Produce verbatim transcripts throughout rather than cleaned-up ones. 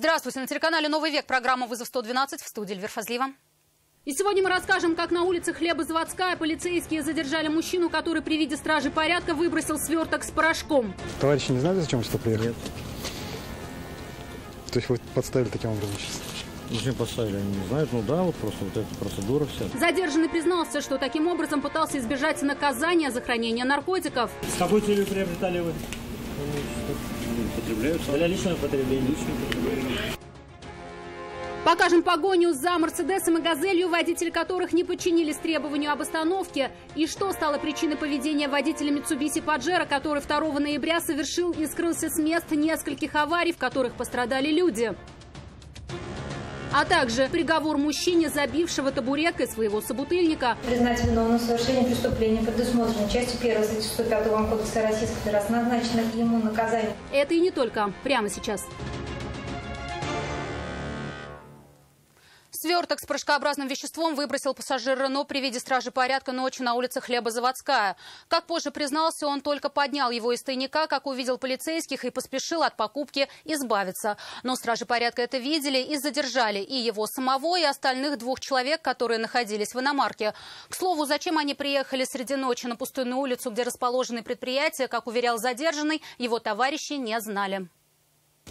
Здравствуйте. На телеканале «Новый век» программа «Вызов сто двенадцать». В студии Эльвира Фазлиева. И сегодня мы расскажем, как на улице Хлебозаводская полицейские задержали мужчину, который при виде стражи порядка выбросил сверток с порошком. Товарищи не знали, зачем сюда приехали? Нет. То есть вы подставили таким образом сейчас? Зачем поставили, они не знают. Ну да, вот просто вот эта процедура вся. Задержанный признался, что таким образом пытался избежать наказания за хранение наркотиков. С какой целью приобретали вы? Потребляются. Для личного потребления. Личного потребления. Покажем погоню за «Мерседесом» и «Газелью», водители которых не подчинились требованию об остановке. И что стало причиной поведения водителя Mitsubishi Pajero, который второго ноября совершил и скрылся с мест нескольких аварий, в которых пострадали люди. А также приговор мужчине, забившего табуреткой своего собутыльника. Признать виновным в совершении преступления предусмотрено частью первой статьи сто пятой Кодекса Российской Федерации, назначено ему наказание. Это и не только. Прямо сейчас. Сверток с порошкообразным веществом выбросил пассажир Рено при виде стражи порядка ночью на улице Хлебозаводская. Как позже признался, он только поднял его из тайника, как увидел полицейских, и поспешил от покупки избавиться. Но стражи порядка это видели и задержали и его самого, и остальных двух человек, которые находились в иномарке. К слову, зачем они приехали среди ночи на пустынную улицу, где расположены предприятия, как уверял задержанный, его товарищи не знали.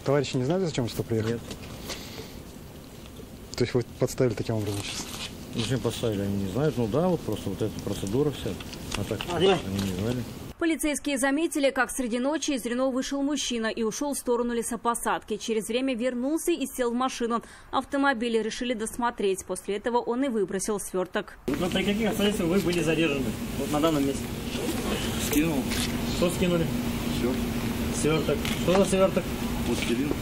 Товарищи не знали, зачем сюда приехали? Нет. То есть вы подставили таким образом сейчас? Зачем поставили, они не знают. Ну да, вот просто вот эта процедура вся. А так они не знали. Полицейские заметили, как среди ночи из Рено вышел мужчина и ушел в сторону лесопосадки. Через время вернулся и сел в машину. Автомобили решили досмотреть. После этого он и выбросил сверток. Но при каких обстоятельствах вы были задержаны? Вот на данном месте. Скинул. Что скинули? Сверток. Сверток. Что за сверток? Пластилин.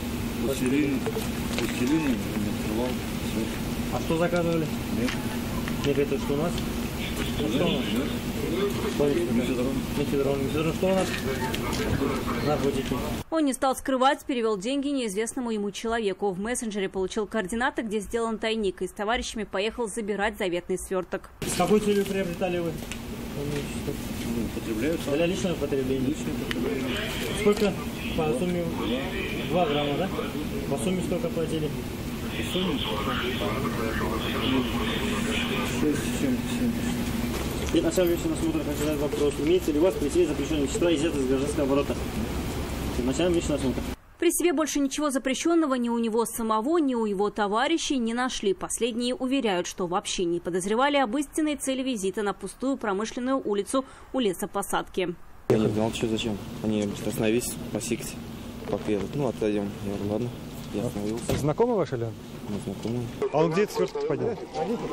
Пластилин. Пластилин. А что заказывали? Нет. Нет, это что у нас? Ну, что у нас? Мефедрон. Что у нас? Наркотики. Он не стал скрывать, перевел деньги неизвестному ему человеку. В мессенджере получил координаты, где сделан тайник, и с товарищами поехал забирать заветный сверток. С какой целью приобретали вы? Потребляются. Для личного потребления. Личное потребление. Сколько? По сумме? Два грамма, да? По сумме сколько платили? Перед началом вечернего осмотра хочу задать вопрос. Имеется ли у вас при себе запрещенные вещества, изъятые из гражданского оборота? Перед началом вечернего осмотра. При себе больше ничего запрещенного ни у него самого, ни у его товарищей не нашли. Последние уверяют, что вообще не подозревали об истинной цели визита на пустую промышленную улицу у лесопосадки. Я не знал, что зачем. Они остановились, посекать, попьют. Ну, отойдем. Я говорю, ладно. Я остановился. Знакомый ваш или он? Ну, знакомый. А он где этот сверток поднял?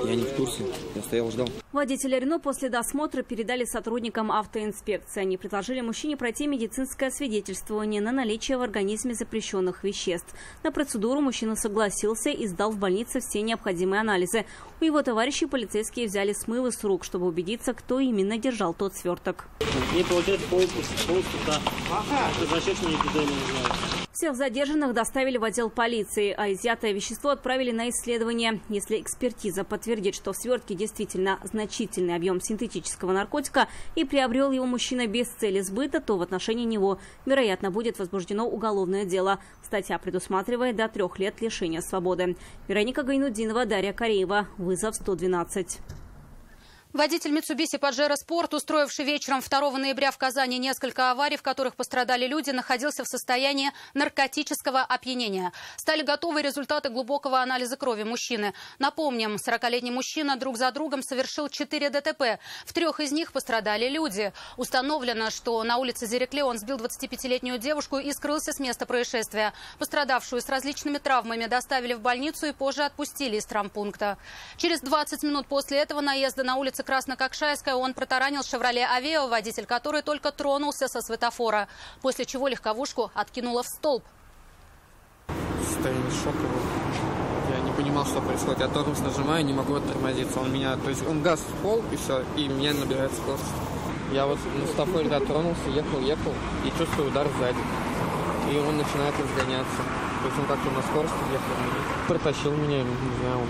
Я не в курсе. Я стоял, ждал. Водителя Рено после досмотра передали сотрудникам автоинспекции. Они предложили мужчине пройти медицинское свидетельствование на наличие в организме запрещенных веществ. На процедуру мужчина согласился и сдал в больнице все необходимые анализы. У его товарищей полицейские взяли смывы с рук, чтобы убедиться, кто именно держал тот сверток. Не получается полпуста. Это зачерченное эпидемия, не знаю. Всех задержанных доставили в отдел полиции, а изъятое вещество отправили на исследование. Если экспертиза подтвердит, что в свертке действительно значительный объем синтетического наркотика и приобрел его мужчина без цели сбыта, то в отношении него, вероятно, будет возбуждено уголовное дело. Статья предусматривает до трех лет лишения свободы. Вероника Гайнудинова, Дарья Кореева. Вызов сто двенадцать. Водитель Mitsubishi Pajero Sport, устроивший вечером второго ноября в Казани несколько аварий, в которых пострадали люди, находился в состоянии наркотического опьянения. Стали готовы результаты глубокого анализа крови мужчины. Напомним, сорокалетний мужчина друг за другом совершил четыре ДТП. В трех из них пострадали люди. Установлено, что на улице Зерекле он сбил двадцатипятилетнюю девушку и скрылся с места происшествия. Пострадавшую с различными травмами доставили в больницу и позже отпустили из травмпункта. Через двадцать минут после этого наезда на улице Краснококшайская он протаранил «Шевроле-авео», водитель который только тронулся со светофора, после чего легковушку откинуло в столб. Состояние шоковое. Я не понимал, что происходит. Я тормоз нажимаю, не могу оттормозиться. Он меня, то есть он газ в пол, и все, и меня набирает скорость. Я вот на светофоре дотронулся, ехал, ехал, и чувствую удар сзади. И он начинает разгоняться. То есть он как-то на скорости ехал, протащил меня, не знаю,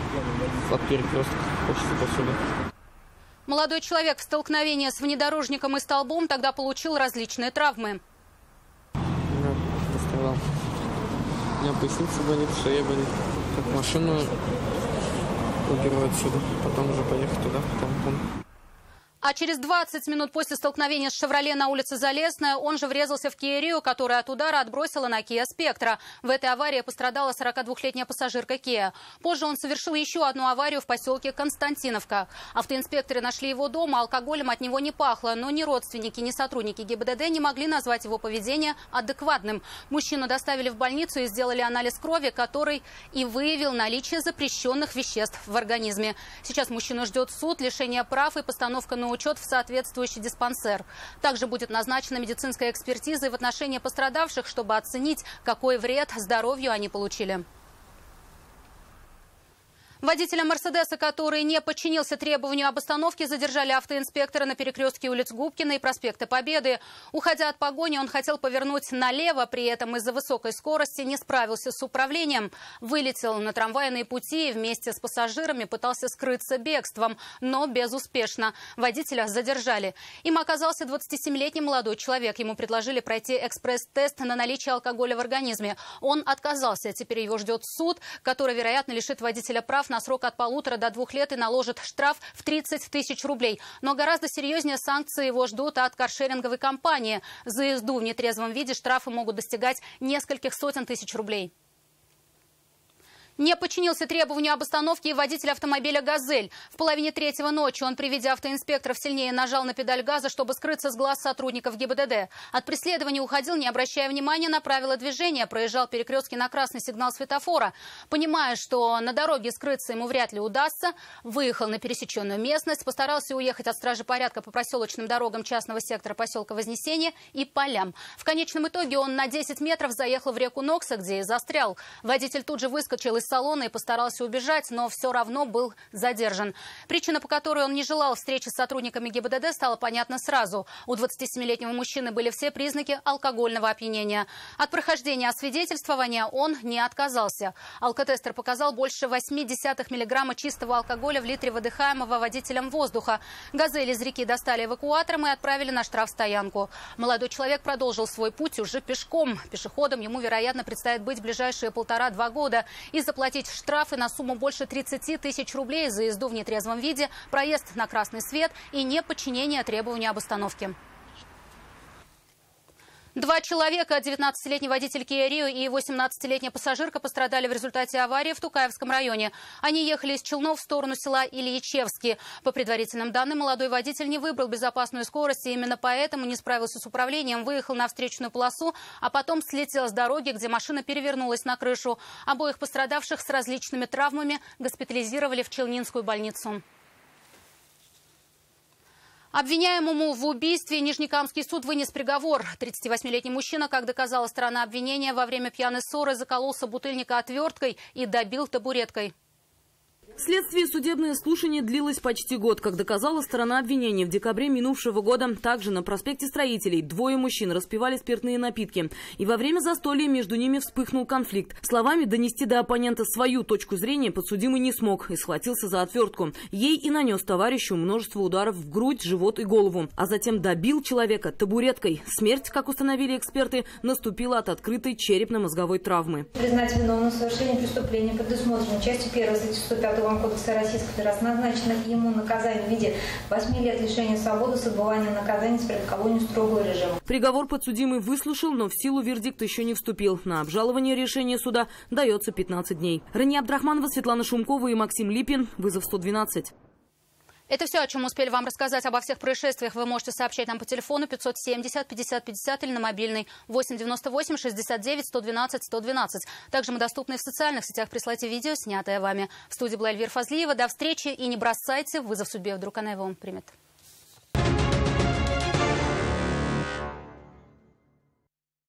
от перекрестка, хочется посюда. Молодой человек в столкновении с внедорожником и столбом тогда получил различные травмы. меня поясница болит, шея болит. Как машину уберу отсюда, потом уже поехать туда, потом пункт. А через двадцать минут после столкновения с «Шевроле» на улице Залесная он же врезался в «Киа Рио», которая от удара отбросила на «Киа Спектра». В этой аварии пострадала сорокадвухлетняя пассажирка «Киа». Позже он совершил еще одну аварию в поселке Константиновка. Автоинспекторы нашли его дома, алкоголем от него не пахло, но ни родственники, ни сотрудники ГИБДД не могли назвать его поведение адекватным. Мужчину доставили в больницу и сделали анализ крови, который и выявил наличие запрещенных веществ в организме. Сейчас мужчину ждет суд, лишение прав и постановка на учет в соответствующий диспансер. Также будет назначена медицинская экспертиза и в отношении пострадавших, чтобы оценить, какой вред здоровью они получили. Водителя «Мерседеса», который не подчинился требованию об остановке, задержали автоинспекторы на перекрестке улиц Губкина и проспекта Победы. Уходя от погони, он хотел повернуть налево, при этом из-за высокой скорости не справился с управлением. Вылетел на трамвайные пути и вместе с пассажирами пытался скрыться бегством, но безуспешно. Водителя задержали. Им оказался двадцатисемилетний молодой человек. Ему предложили пройти экспресс-тест на наличие алкоголя в организме. Он отказался. Теперь его ждет суд, который, вероятно, лишит водителя прав на на срок от полутора до двух лет и наложит штраф в тридцать тысяч рублей. Но гораздо серьезнее санкции его ждут от каршеринговой компании. За езду в нетрезвом виде штрафы могут достигать нескольких сотен тысяч рублей. Не подчинился требованию об остановке и водитель автомобиля «Газель». В половине третьего ночи он при виде автоинспекторов сильнее нажал на педаль газа, чтобы скрыться с глаз сотрудников ГИБДД. От преследования уходил, не обращая внимания на правила движения, проезжал перекрестки на красный сигнал светофора. Понимая, что на дороге скрыться ему вряд ли удастся, выехал на пересеченную местность, постарался уехать от стражи порядка по проселочным дорогам частного сектора поселка Вознесение и полям. В конечном итоге он на десять метров заехал в реку Нокса, где и застрял. Водитель тут же выскочил из салона и постарался убежать, но все равно был задержан. Причина, по которой он не желал встречи с сотрудниками ГИБДД, стала понятна сразу. У двадцатисемилетнего мужчины были все признаки алкогольного опьянения. От прохождения освидетельствования он не отказался. Алкотестер показал больше ноль целых восемь десятых миллиграмма чистого алкоголя в литре выдыхаемого водителем воздуха. «Газель» из реки достали эвакуатором и отправили на штрафстоянку. Молодой человек продолжил свой путь уже пешком. Пешеходом ему, вероятно, предстоит быть в ближайшие полтора-два года. Из-за заплатить штрафы на сумму больше тридцати тысяч рублей за езду в нетрезвом виде, проезд на красный свет и неподчинение требованию об остановке. Два человека, девятнадцатилетний водитель «Киа Рио» и восемнадцатилетняя пассажирка, пострадали в результате аварии в Тукаевском районе. Они ехали из Челнов в сторону села Ильичевский. По предварительным данным, молодой водитель не выбрал безопасную скорость, и именно поэтому не справился с управлением, выехал на встречную полосу, а потом слетел с дороги, где машина перевернулась на крышу. Обоих пострадавших с различными травмами госпитализировали в Челнинскую больницу. Обвиняемому в убийстве Нижнекамский суд вынес приговор. тридцативосьмилетний мужчина, как доказала сторона обвинения, во время пьяной ссоры заколол собутыльника отверткой и добил табуреткой. Следствие судебное слушание длилось почти год. Как доказала сторона обвинения, в декабре минувшего года также на проспекте Строителей двое мужчин распивали спиртные напитки. И во время застолья между ними вспыхнул конфликт. Словами донести до оппонента свою точку зрения подсудимый не смог и схватился за отвертку. Ей и нанес товарищу множество ударов в грудь, живот и голову. А затем добил человека табуреткой. Смерть, как установили эксперты, наступила от открытой черепно-мозговой травмы. Признать виновным совершение преступления предусмотрено частью первой статьи сто пятой Кодекса Российской Федерации назначено ему наказание в виде восьми лет лишения свободы с отбыванием наказания с предколонией строгого режима. Приговор подсудимый выслушал, но в силу вердикт еще не вступил. На обжалование решения суда дается пятнадцать дней. Ирина Абдрахманова, Светлана Шумкова и Максим Липин. Вызов сто двенадцать. Это все, о чем успели вам рассказать. Обо всех происшествиях вы можете сообщать нам по телефону пятьсот семьдесят пятьдесят пятьдесят или на мобильный восемь девяносто восемь шестьдесят девять сто двенадцать сто двенадцать. Также мы доступны в социальных сетях. Присылайте видео, снятое вами. В студии была Эльвира Фазлиева. До встречи и не бросайте вызов судьбе. Вдруг она его примет.